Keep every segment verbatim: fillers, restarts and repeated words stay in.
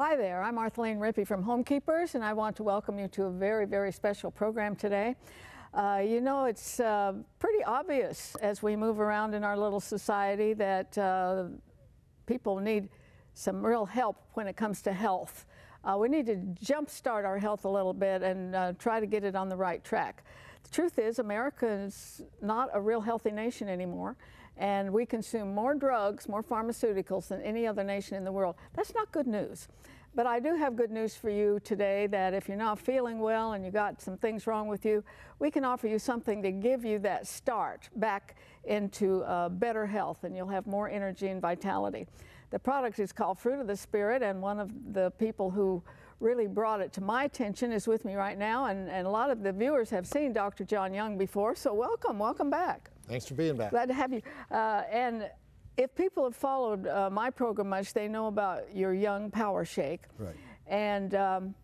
Hi there, I'm Arthelene Rippy from Homekeepers, and I want to welcome you to a very, very special program today. Uh, you know, it's uh, pretty obvious as we move around in our little society that uh, people need some real help when it comes to health. Uh, we need to jumpstart our health a little bit and uh, try to get it on the right track. The truth is, America is not a real healthy nation anymore, and we consume more drugs, more pharmaceuticals than any other nation in the world. That's not good news. But I do have good news for you today, that if you're not feeling well and you got some things wrong with you, we can offer you something to give you that start back into uh, better health, and you'll have more energy and vitality. The product is called Fruit of the Spirit, and one of the people who really brought it to my attention is with me right now, and, and a lot of the viewers have seen Doctor John Young before, so welcome, welcome back. Thanks for being back. Glad to have you. Uh, and if people have followed uh, my program much, they know about your Young Power Shake. Right. And um,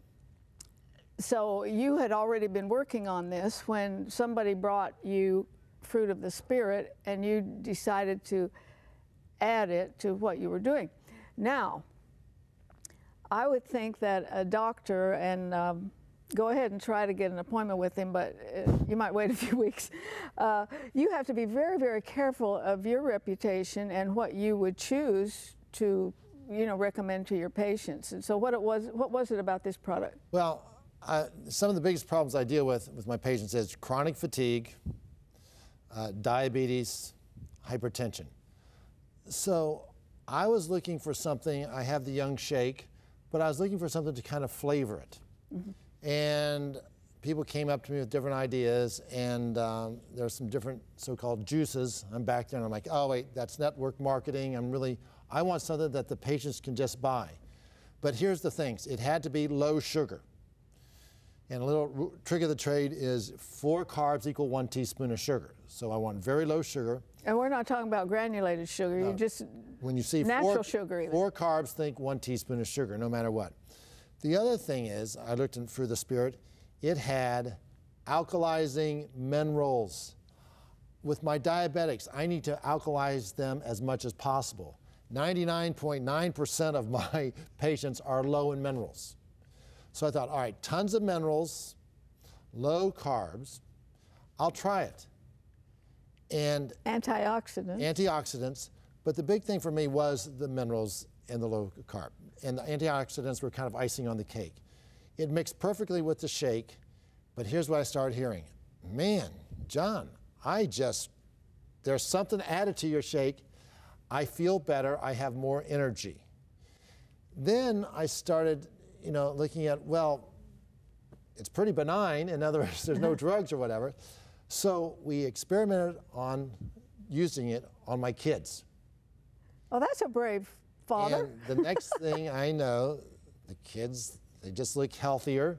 so you had already been working on this when somebody brought you Fruit of the Spirit, and you decided to add it to what you were doing. Now, I would think that a doctor, and um, go ahead and try to get an appointment with him, but uh, you might wait a few weeks. Uh, you have to be very, very careful of your reputation and what you would choose to, you know, recommend to your patients. And so, what it was, what was it about this product? Well, I, some of the biggest problems I deal with with my patients is chronic fatigue, uh, diabetes, hypertension. So, I was looking for something. I have the Young Shake, but I was looking for something to kind of flavor it. Mm-hmm. And people came up to me with different ideas, and um, there's some different so-called juices. I'm back there and I'm like, oh wait, that's network marketing. I'm really, I want something that the patients can just buy. But here's the things, it had to be low sugar. And a little trick of the trade is four carbs equal one teaspoon of sugar. So I want very low sugar. And we're not talking about granulated sugar, no. You just, when you see natural four, sugar even. Four carbs, think one teaspoon of sugar, no matter what. The other thing is, I looked in Fruit of the Spirit, it had alkalizing minerals. With my diabetics, I need to alkalize them as much as possible. ninety-nine point nine percent of my patients are low in minerals. So I thought, all right, tons of minerals, low carbs, I'll try it. And antioxidants. Antioxidants, but the big thing for me was the minerals and the low carb. And the antioxidants were kind of icing on the cake. It mixed perfectly with the shake, but here's what I started hearing. Man, John, I just, there's something added to your shake. I feel better, I have more energy. Then I started, you know, looking at, well, it's pretty benign. In other words, there's no drugs or whatever. So we experimented on using it on my kids. Oh, that's a brave father. And the next thing I know, the kids, they just look healthier.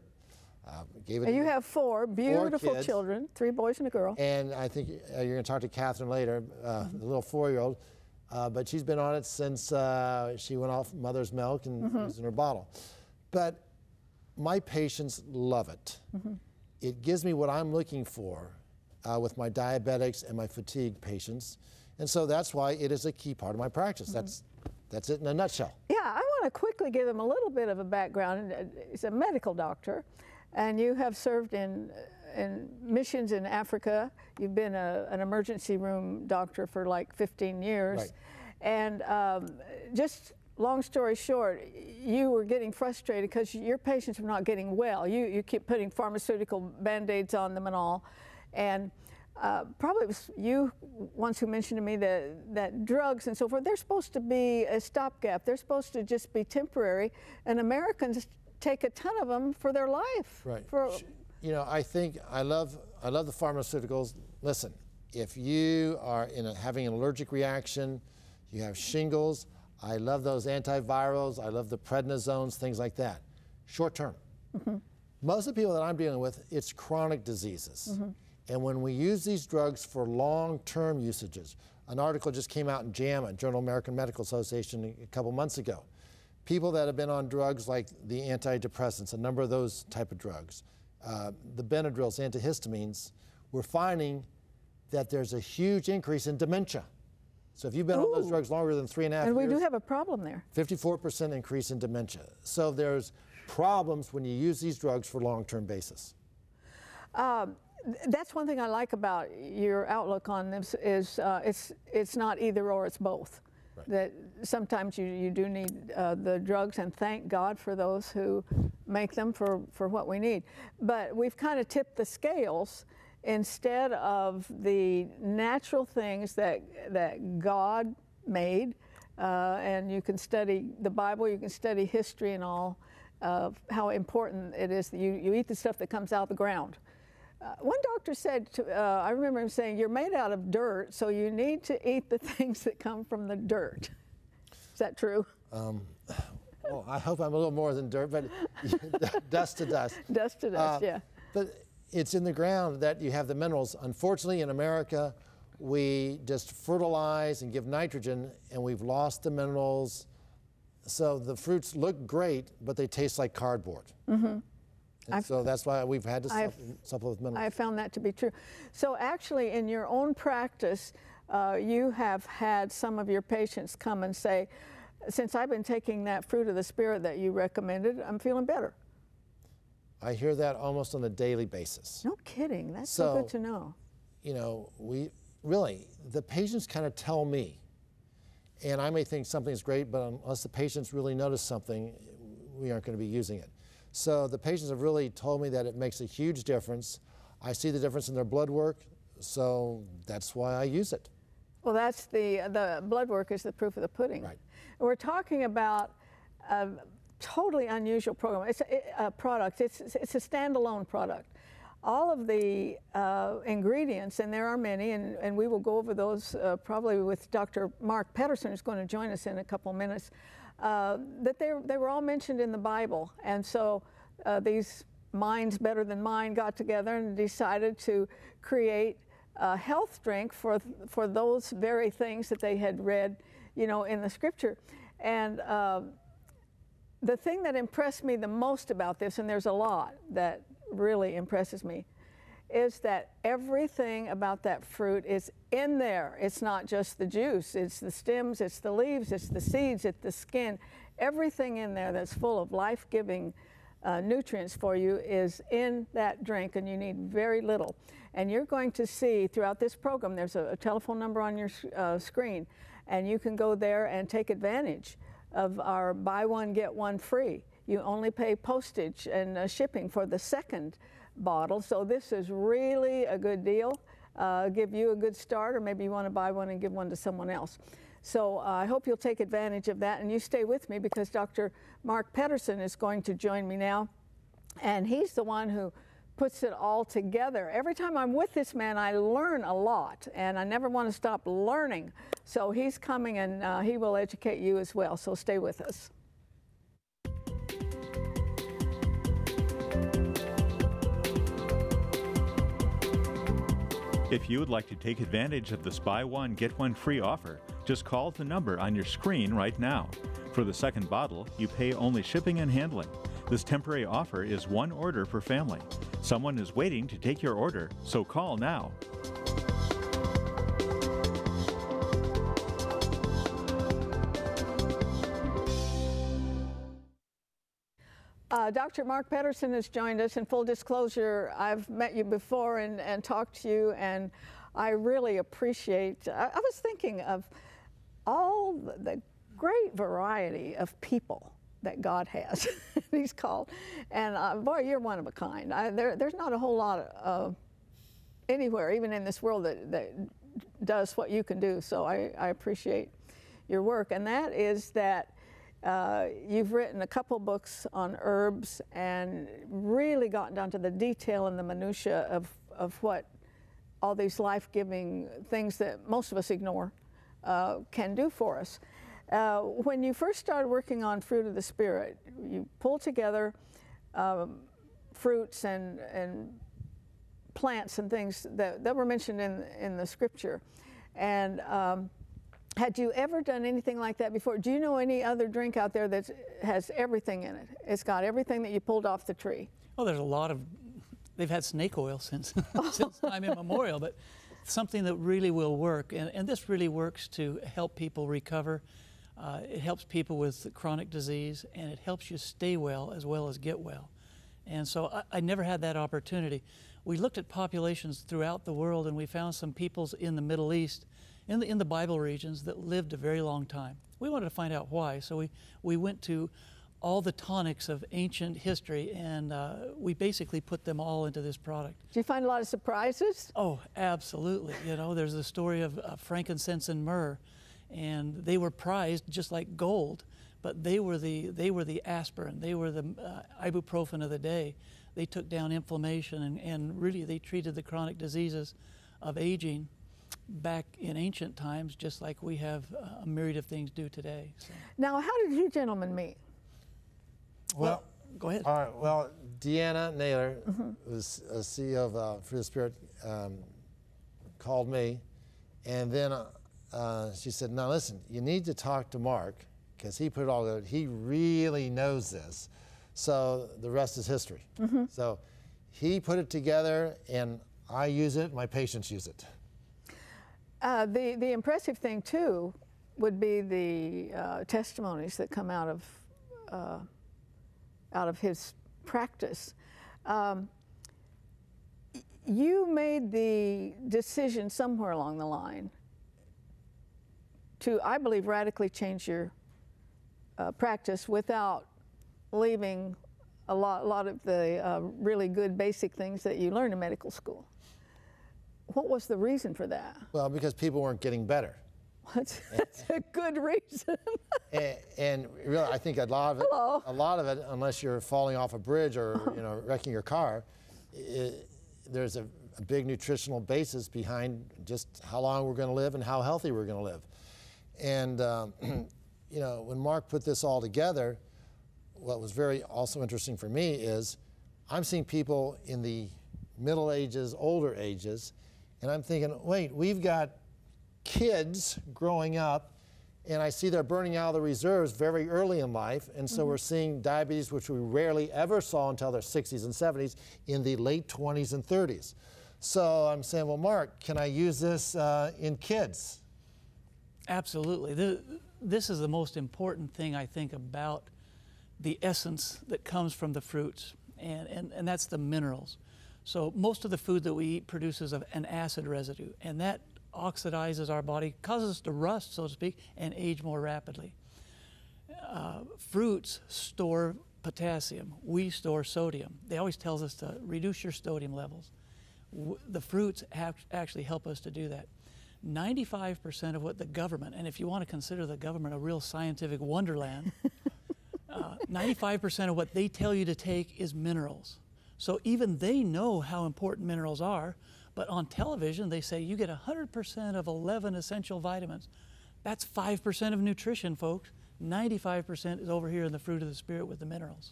Uh, gave it and you have four beautiful four children, three boys and a girl. And I think uh, you're going to talk to Catherine later, uh, mm-hmm. the little four-year-old. Uh, but she's been on it since uh, she went off mother's milk and mm-hmm. was in her bottle. But my patients love it. Mm-hmm. It gives me what I'm looking for uh, with my diabetics and my fatigue patients. And so that's why it is a key part of my practice. Mm-hmm. That's. That's it in a nutshell. Yeah, I want to quickly give them a little bit of a background. He's a medical doctor, and you have served in, in missions in Africa. You've been a, an emergency room doctor for like fifteen years. Right. And um, just long story short, you were getting frustrated because your patients were not getting well. You, you keep putting pharmaceutical Band-Aids on them and all. And Uh, probably it was you once who mentioned to me that, that drugs and so forth, they're supposed to be a stopgap. They're supposed to just be temporary, and Americans take a ton of them for their life. Right. For, you know, I think I love, I love the pharmaceuticals. Listen, if you are in a, having an allergic reaction, you have shingles, I love those antivirals, I love the prednisones, things like that. Short term. Mm-hmm. Most of the people that I'm dealing with, it's chronic diseases. Mm-hmm. And when we use these drugs for long-term usages, an article just came out in JAMA, Journal of American Medical Association, a couple months ago. People that have been on drugs like the antidepressants, a number of those type of drugs, uh, the Benadryls, antihistamines, we're finding that there's a huge increase in dementia. So if you've been Ooh. on those drugs longer than three and a half and years, we do have a problem there. fifty-four percent increase in dementia. So there's problems when you use these drugs for long-term basis. Uh, that's one thing I like about your outlook on this is uh, it's, it's not either or, it's both. Right. That sometimes you, you do need uh, the drugs, and thank God for those who make them for, for what we need. But we've kind of tipped the scales. Instead of the natural things that, that God made, uh, and you can study the Bible, you can study history and all, uh, how important it is that you, you eat the stuff that comes out of the ground. Uh, one doctor said, to, uh, I remember him saying, you're made out of dirt, so you need to eat the things that come from the dirt. Is that true? Um, well, I hope I'm a little more than dirt, but dust to dust. Dust to dust, uh, yeah. But it's in the ground that you have the minerals. Unfortunately, in America, we just fertilize and give nitrogen, and we've lost the minerals. So the fruits look great, but they taste like cardboard. Mm-hmm. And so that's why we've had to supplement with minerals. I found that to be true. So actually, in your own practice, uh, you have had some of your patients come and say, since I've been taking that Fruit of the Spirit that you recommended, I'm feeling better. I hear that almost on a daily basis. No kidding. That's so, so good to know. You know, we really, the patients kind of tell me, and I may think something's great, but unless the patients really notice something, we aren't going to be using it. So the patients have really told me that it makes a huge difference. I see the difference in their blood work, so that's why I use it. Well, that's the, the blood work is the proof of the pudding. Right. We're talking about uh, totally unusual program. It's a, a product. It's, it's a standalone product. All of the uh, ingredients, and there are many, and, and we will go over those uh, probably with Doctor Mark Pedersen, who's going to join us in a couple minutes, uh, that they, they were all mentioned in the Bible. And so uh, these minds better than mine got together and decided to create a health drink for, for those very things that they had read, you know, in the scripture. And uh, the thing that impressed me the most about this, and there's a lot that really impresses me, is that everything about that fruit is in there. It's not just the juice, it's the stems, it's the leaves, it's the seeds, it's the skin. Everything in there that's full of life-giving uh, nutrients for you is in that drink, and you need very little. And you're going to see throughout this program, there's a, a telephone number on your uh, screen, and you can go there and take advantage of our buy one, get one free. You only pay postage and uh, shipping for the second bottle. So this is really a good deal. Uh, give you a good start, or maybe you want to buy one and give one to someone else. So uh, I hope you'll take advantage of that, and you stay with me because Doctor Mark Pedersen is going to join me now. And he's the one who puts it all together. Every time I'm with this man, I learn a lot, and I never want to stop learning. So he's coming, and uh, he will educate you as well. So stay with us. If you would like to take advantage of this buy one, get one free offer, just call the number on your screen right now. For the second bottle, you pay only shipping and handling. This temporary offer is one order per family. Someone is waiting to take your order, so call now. Uh, Doctor Mark Pedersen has joined us. In full disclosure, I've met you before and, and talked to you, and I really appreciate, I, I was thinking of all the great variety of people that God has, he's called. And uh, boy, you're one of a kind. I, there, there's not a whole lot of, uh, anywhere, even in this world, that, that does what you can do. So I, I appreciate your work. And that is that uh, you've written a couple books on herbs and really gotten down to the detail and the minutia of, of what all these life-giving things that most of us ignore uh, can do for us. Uh, when you first started working on Fruit of the Spirit, you pulled together um, fruits and, and plants and things that, that were mentioned in, in the scripture. And um, had you ever done anything like that before? Do you know any other drink out there that has everything in it? It's got everything that you pulled off the tree. Oh, there's a lot of, they've had snake oil since, since time immemorial, but something that really will work. And, and this really works to help people recover. Uh, it helps people with chronic disease, and it helps you stay well as well as get well. And so I, I never had that opportunity. We looked at populations throughout the world, and we found some peoples in the Middle East, in the, in the Bible regions, that lived a very long time. We wanted to find out why, so we, we went to all the tonics of ancient history, and uh, we basically put them all into this product. Do you find a lot of surprises? Oh, absolutely. You know, there's the story of uh, frankincense and myrrh, and they were prized just like gold, but they were the, they were the aspirin, they were the uh, ibuprofen of the day. They took down inflammation, and, and really they treated the chronic diseases of aging back in ancient times, just like we have a myriad of things do today. So. Now, how did you gentlemen meet? Well, well, go ahead. All right, well, Deanna Naylor, mm-hmm. who's a C E O of uh, Free the Spirit, um, called me, and then uh, uh, she said, now listen, you need to talk to Mark, because he put it all together. He really knows this. So the rest is history. Mm-hmm. So he put it together, and I use it, my patients use it. Uh, the, the impressive thing, too, would be the uh, testimonies that come out of, uh, out of his practice. Um, you made the decision somewhere along the line to, I believe, radically change your uh, practice without leaving a lot, a lot of the uh, really good basic things that you learn in medical school. What was the reason for that? Well, because people weren't getting better. That's, that's a good reason. and, and really, I think a lot of it, Hello. a lot of it, unless you're falling off a bridge or you know wrecking your car, it, there's a, a big nutritional basis behind just how long we're going to live and how healthy we're going to live. And um, you know, when Mark put this all together, what was very also interesting for me is I'm seeing people in the middle ages, older ages, and I'm thinking, wait, we've got kids growing up, and I see they're burning out of the reserves very early in life, and so mm-hmm. we're seeing diabetes, which we rarely ever saw until their sixties and seventies, in the late twenties and thirties. So I'm saying, well, Mark, can I use this uh, in kids? Absolutely. This is the most important thing, I think, about the essence that comes from the fruits, and, and, and that's the minerals. So most of the food that we eat produces an acid residue, and that oxidizes our body, causes us to rust, so to speak, and age more rapidly. Uh, fruits store potassium. We store sodium. They always tells us to reduce your sodium levels. W the fruits have actually help us to do that. ninety-five percent of what the government, and if you want to consider the government a real scientific wonderland, ninety-five percent uh, of what they tell you to take is minerals. So even they know how important minerals are, but on television they say you get one hundred percent of eleven essential vitamins. That's five percent of nutrition, folks. ninety-five percent is over here in the Fruit of the Spirit with the minerals.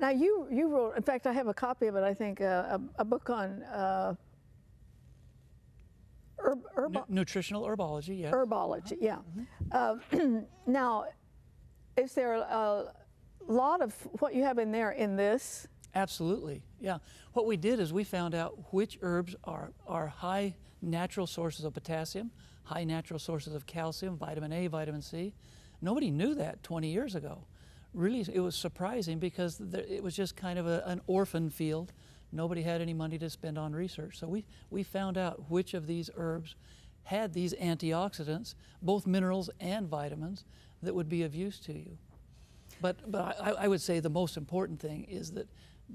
Now you, you wrote, in fact I have a copy of it, I think, uh, a, a book on uh, herb, herb nutritional herbology. Yes. Herbology, yeah. Mm-hmm. uh, now, is there a lot of what you have in there in this? Absolutely, yeah. What we did is we found out which herbs are, are high natural sources of potassium, high natural sources of calcium, vitamin A, vitamin C. Nobody knew that twenty years ago. Really, it was surprising because there, it was just kind of a, an orphan field. Nobody had any money to spend on research. So we, we found out which of these herbs had these antioxidants, both minerals and vitamins, that would be of use to you. But, but I, I would say the most important thing is that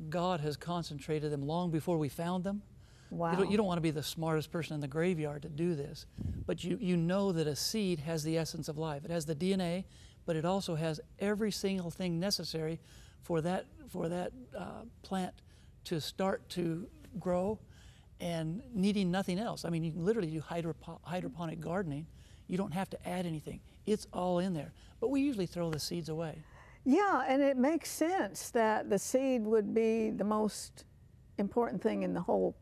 God has concentrated them long before we found them. Wow. You don't, you don't want to be the smartest person in the graveyard to do this, but you, you know that a seed has the essence of life. It has the D N A, but it also has every single thing necessary for that, for that uh, plant to start to grow and needing nothing else. I mean, you can literally do hydropo- hydroponic gardening. You don't have to add anything. It's all in there, but we usually throw the seeds away. Yeah, and it makes sense that the seed would be the most important thing in the whole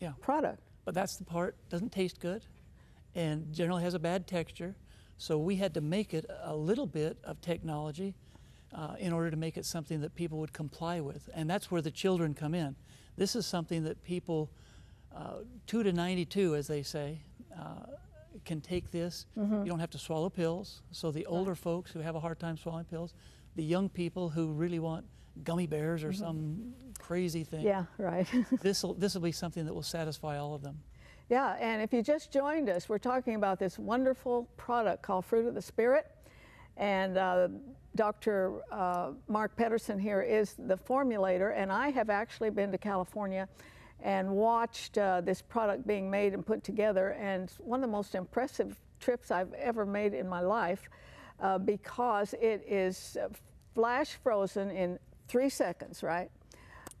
yeah. product. But that's the part, doesn't taste good and generally has a bad texture. So we had to make it a little bit of technology uh, in order to make it something that people would comply with. And that's where the children come in. This is something that people uh, two to ninety-two, as they say, uh, can take this. Mm-hmm. You don't have to swallow pills. So the older right. folks who have a hard time swallowing pills, the young people who really want gummy bears or mm-hmm. some crazy thing. Yeah, right. This will this will be something that will satisfy all of them. Yeah, and if you just joined us, we're talking about this wonderful product called Fruit of the Spirit. And uh, Doctor Uh, Mark Pedersen here is the formulator, and I have actually been to California and watched uh, this product being made and put together, and it's one of the most impressive trips I've ever made in my life uh, because it is flash frozen in three seconds, right?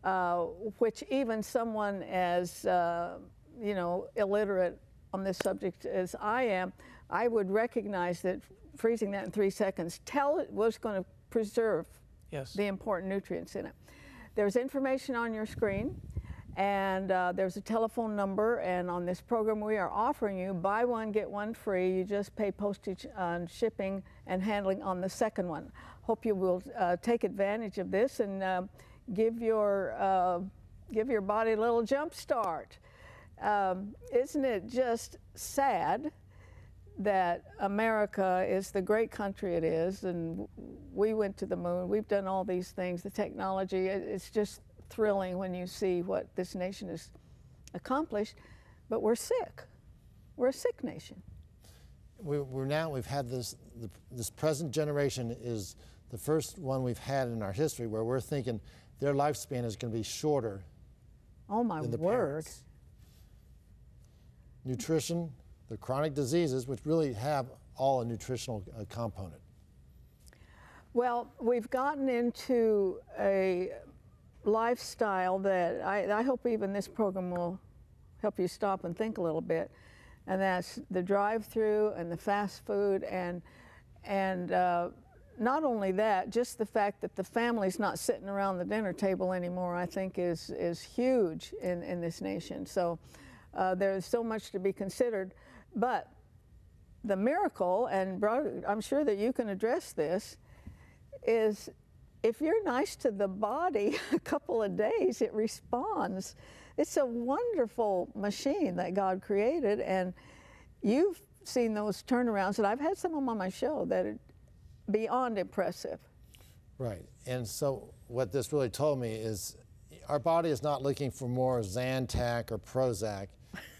Uh, which even someone as uh, you know, illiterate on this subject as I am, I would recognize that freezing that in three seconds tell it was going to preserve yes. the important nutrients in it. There's information on your screen, and uh, there's a telephone number, and on this program we are offering you buy one, get one free. You just pay postage on shipping and handling on the second one. Hope you will uh, take advantage of this and uh, give your uh, give your body a little jump start. Um, isn't it just sad that America is the great country it is, and we went to the moon, we've done all these things, the technology, it's just thrilling when you see what this nation has accomplished, but we're sick. We're a sick nation. We're, we're now, we've had this, the, this present generation is the first one we've had in our history where we're thinking their lifespan is going to be shorter. Oh my word. Parents. Nutrition, the chronic diseases, which really have all a nutritional uh, component. Well, we've gotten into a lifestyle that I, I hope even this program will help you stop and think a little bit, and that's the drive-through and the fast food, and and uh, not only that, just the fact that the family's not sitting around the dinner table anymore, I think is is huge in in this nation. So. Uh, there's so much to be considered, but the miracle, and broad, I'm sure that you can address this, is if you're nice to the body a couple of days, it responds. It's a wonderful machine that God created, and you've seen those turnarounds, and I've had some of them on my show that are beyond impressive. Right, and so what this really told me is our body is not looking for more Zantac or Prozac.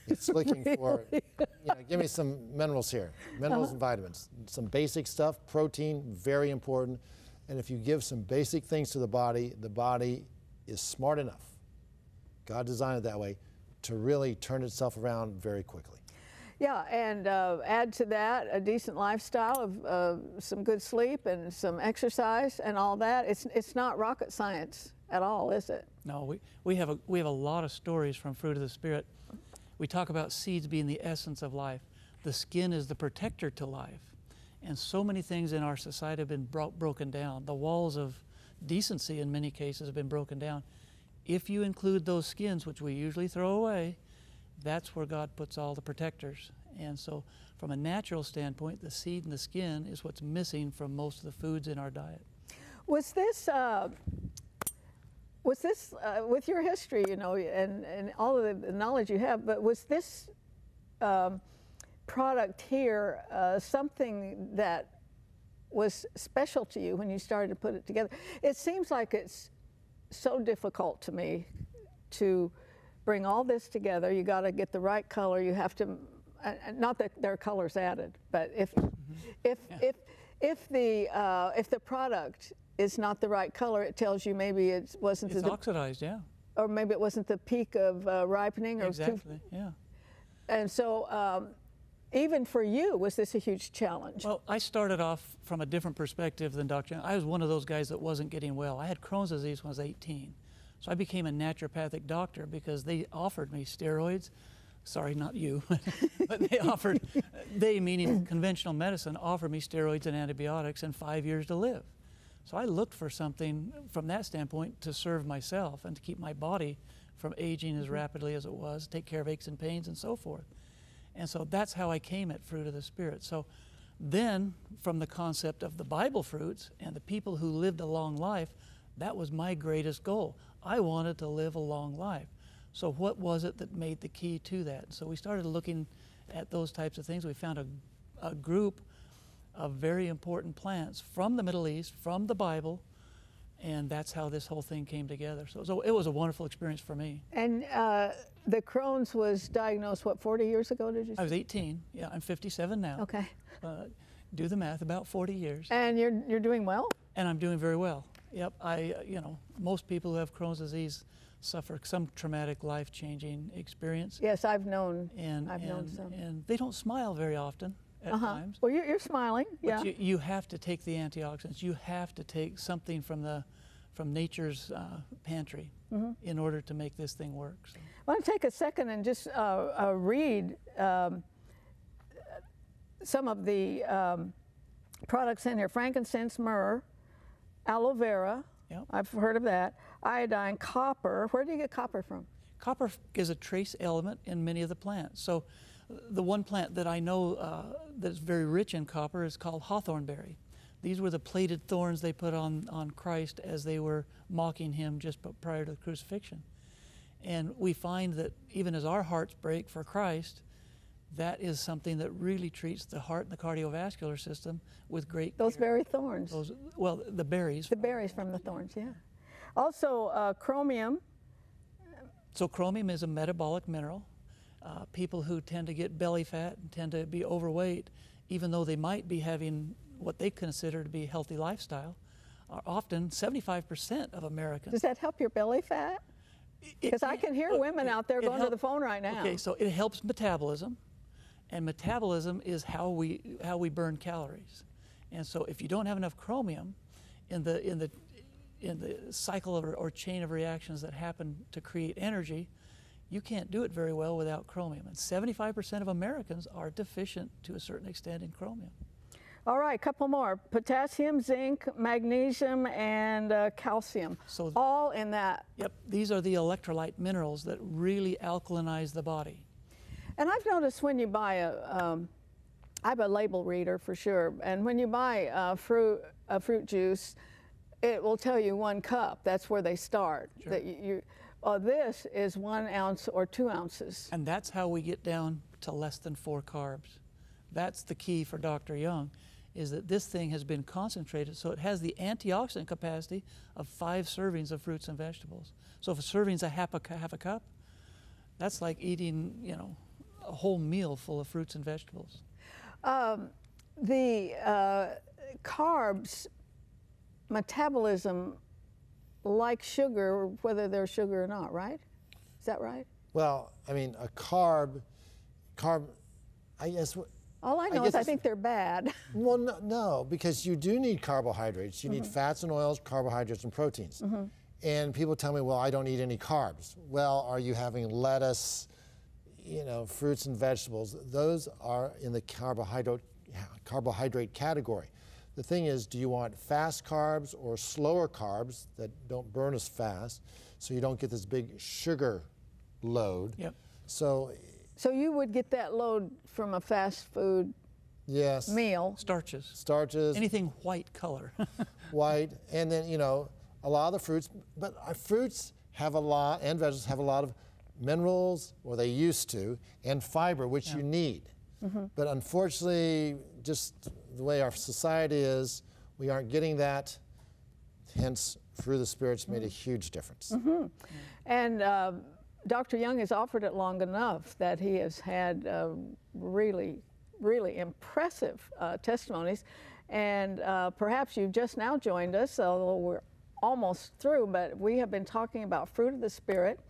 It's looking really? for, you know, give me some minerals here, minerals uh-huh. and vitamins, some basic stuff, protein, very important. And if you give some basic things to the body, the body is smart enough, God designed it that way, to really turn itself around very quickly. Yeah, and uh, add to that a decent lifestyle of uh, some good sleep and some exercise and all that. It's, it's not rocket science at all, is it? No, we, we, have a, we have a lot of stories from Fruit of the Spirit. We talk about seeds being the essence of life. The skin is the protector to life. And so many things in our society have been bro broken down. The walls of decency in many cases have been broken down. If you include those skins, which we usually throw away, that's where God puts all the protectors. And so from a natural standpoint, the seed and the skin is what's missing from most of the foods in our diet. Was this, uh Was this, uh, with your history, you know, and, and all of the knowledge you have, but was this um, product here uh, something that was special to you when you started to put it together? It seems like it's so difficult to me to bring all this together. You got to get the right color. You have to, uh, not that there are colors added, but if, mm-hmm. if, yeah. if, if, the, uh, if the product it's not the right color, it tells you maybe it wasn't it's the oxidized, yeah, or maybe it wasn't the peak of uh, ripening, or exactly, yeah. And so, um, even for you, was this a huge challenge? Well, I started off from a different perspective than Doctor Young. I was one of those guys that wasn't getting well. I had Crohn's disease when I was eighteen, so I became a naturopathic doctor because they offered me steroids. Sorry, not you, but they offered, they meaning conventional medicine, offered me steroids and antibiotics and five years to live. So I looked for something from that standpoint to serve myself and to keep my body from aging as rapidly as it was, take care of aches and pains and so forth. And so that's how I came at Fruit of the Spirit. So then from the concept of the Bible fruits and the people who lived a long life, that was my greatest goal. I wanted to live a long life. So what was it that made the key to that? So we started looking at those types of things. We found a, a group of very important plants from the Middle East, from the Bible, and that's how this whole thing came together. So, so it was a wonderful experience for me. And uh, the Crohn's was diagnosed, what, forty years ago, did you say? I was eighteen. Yeah, I'm fifty-seven now. Okay. Uh, do the math, about forty years. And you're, you're doing well? And I'm doing very well. Yep, I, you know, most people who have Crohn's disease suffer some traumatic, life-changing experience. Yes, I've known, and, I've and, known some. And they don't smile very often at uh-huh. times. Well, you're, you're smiling, but yeah. You, you have to take the antioxidants. You have to take something from, the, from nature's uh, pantry mm-hmm. in order to make this thing work. So. I want to take a second and just uh, uh, read um, some of the um, products in here. Frankincense, myrrh, aloe vera, yep. I've heard of that, iodine, copper. Where do you get copper from? Copper is a trace element in many of the plants. So the one plant that I know uh, that's very rich in copper is called hawthornberry. These were the plated thorns they put on, on Christ as they were mocking him just prior to the crucifixion. And we find that even as our hearts break for Christ, that is something that really treats the heart and the cardiovascular system with great Those care. very thorns. Those, well, the berries. The berries from the thorns, yeah. Also, uh, chromium. So chromium is a metabolic mineral. Uh, people who tend to get belly fat and tend to be overweight, even though they might be having what they consider to be a healthy lifestyle, are often seventy-five percent of Americans. Does that help your belly fat? Because I can hear women it, out there going help, to the phone right now. Okay, so it helps metabolism. And metabolism is how we how we burn calories, and so if you don't have enough chromium in the in the in the cycle of, or chain of reactions that happen to create energy, you can't do it very well without chromium. And seventy-five percent of Americans are deficient to a certain extent in chromium. All right, couple more: potassium, zinc, magnesium, and uh, calcium. So all in that. Yep, these are the electrolyte minerals that really alkalinize the body. And I've noticed when you buy a, um, I'm a label reader for sure, and when you buy a fruit, a fruit juice, it will tell you one cup. That's where they start. Sure. That you, you oh, this is one ounce or two ounces. And that's how we get down to less than four carbs. That's the key for Doctor Young, is that this thing has been concentrated, so it has the antioxidant capacity of five servings of fruits and vegetables. So if a serving's a half a, half a cup, that's like eating, you know, a whole meal full of fruits and vegetables. Um, the uh, carbs, metabolism, like sugar, whether they're sugar or not, right? Is that right? Well, I mean, a carb, carb, I guess. All I know I is I think they're bad. Well, no, no, because you do need carbohydrates. You mm-hmm. need fats and oils, carbohydrates and proteins. Mm-hmm. And people tell me, well, I don't eat any carbs. Well, are you having lettuce, you know, fruits and vegetables? Those are in the carbohydrate carbohydrate category. The thing is, do you want fast carbs or slower carbs that don't burn as fast, so you don't get this big sugar load? Yep. So, so you would get that load from a fast food yes. meal. Starches. Starches. Anything white color. White, and then, you know, a lot of the fruits, but our fruits have a lot, and vegetables have a lot of minerals, or they used to, and fiber, which yeah. you need. Mm-hmm. But unfortunately, just the way our society is, we aren't getting that. Hence, Fruit of the Spirit's made a huge difference. Mm-hmm. And uh, Doctor Young has offered it long enough that he has had uh, really, really impressive uh, testimonies. And uh, perhaps you've just now joined us, although we're almost through, but we have been talking about Fruit of the Spirit.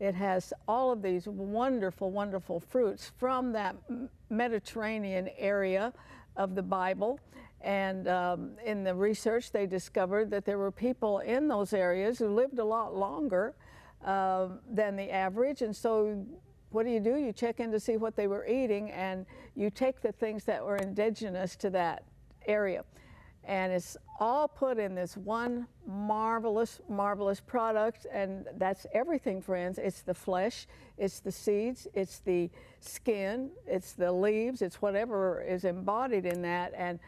It has all of these wonderful, wonderful fruits from that Mediterranean area of the Bible. And um, in the research, they discovered that there were people in those areas who lived a lot longer uh, than the average. And so what do you do? You check in to see what they were eating, and you take the things that were indigenous to that area. And it's all put in this one marvelous, marvelous product, and that's everything, friends. It's the flesh, it's the seeds, it's the skin, it's the leaves, it's whatever is embodied in that, and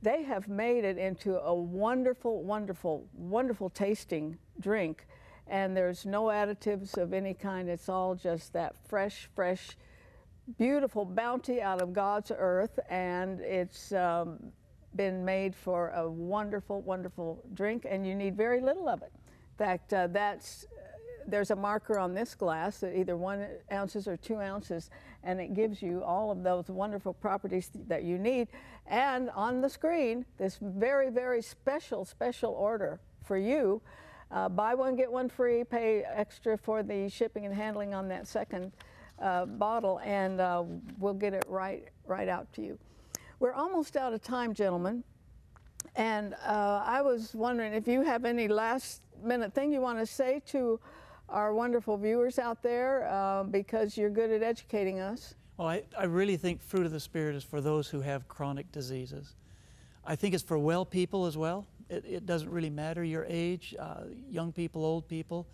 they have made it into a wonderful, wonderful, wonderful tasting drink. and there's no additives of any kind. It's all just that fresh, fresh, beautiful bounty out of God's earth, and it's um, been made for a wonderful, wonderful drink, and you need very little of it. In fact, uh, that's, there's a marker on this glass, either one ounces or two ounces, and it gives you all of those wonderful properties that you need. And on the screen, this very, very special, special order for you. Uh, buy one, get one free, pay extra for the shipping and handling on that second uh, bottle, and uh, we'll get it right, right out to you. We're almost out of time, gentlemen. And uh, I was wondering if you have any last minute thing you want to say to our wonderful viewers out there, uh, because you're good at educating us. Well, I, I really think Fruit of the Spirit is for those who have chronic diseases. I think it's for well people as well. It, it doesn't really matter your age, uh, young people, old people.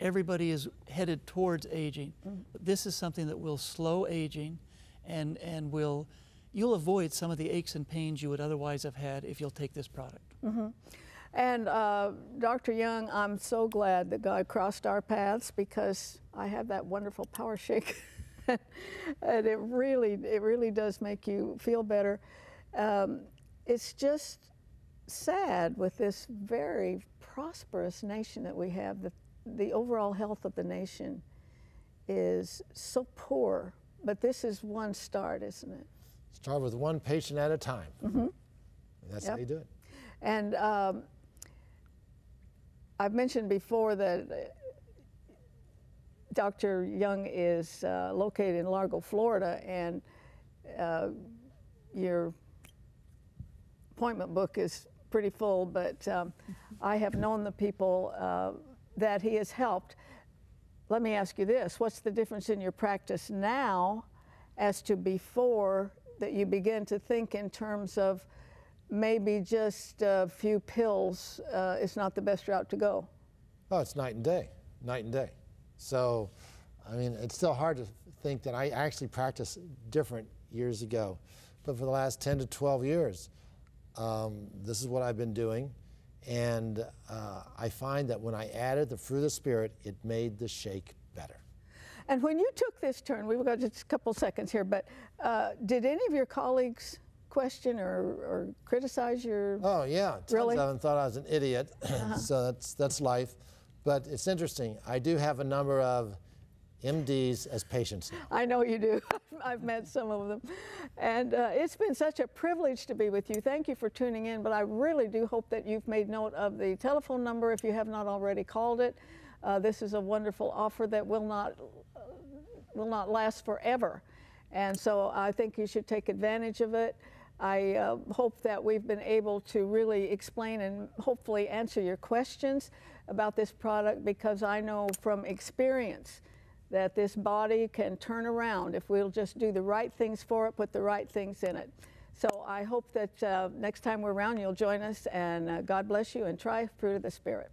Everybody is headed towards aging. Mm-hmm. This is something that will slow aging, and, and will, you'll avoid some of the aches and pains you would otherwise have had if you'll take this product. Mm-hmm. And uh, Doctor Young, I'm so glad that God crossed our paths, because I have that wonderful power shake, and it really, it really does make you feel better. Um, it's just sad with this very prosperous nation that we have. The, the overall health of the nation is so poor, but this is one start, isn't it? Start with one patient at a time. Mm-hmm. And that's yep. how you do it. And um, I've mentioned before that Doctor Young is uh, located in Largo, Florida, and uh, your appointment book is pretty full, but um, I have known the people uh, that he has helped. Let me ask you this. What's the difference in your practice now as to before that you begin to think in terms of maybe just a few pills uh, is not the best route to go? Oh, it's night and day, night and day. So, I mean, it's still hard to think that I actually practiced different years ago, but for the last ten to twelve years, um, this is what I've been doing. And uh, I find that when I added the Fruit of the Spirit, it made the shake better. And when you took this turn, we've got just a couple seconds here, but uh, did any of your colleagues question or, or criticize your... Oh, yeah. Really? I thought I was an idiot, uh-huh. So that's, that's life. But it's interesting. I do have a number of M Ds as patients now. I know you do. I've met some of them. And uh, it's been such a privilege to be with you. Thank you for tuning in, but I really do hope that you've made note of the telephone number if you have not already called it. Uh, this is a wonderful offer that will not, uh, will not last forever. And so I think you should take advantage of it. I uh, hope that we've been able to really explain and hopefully answer your questions about this product, because I know from experience that this body can turn around if we'll just do the right things for it, put the right things in it. So I hope that uh, next time we're around, you'll join us, and uh, God bless you, and try Fruit of the Spirit.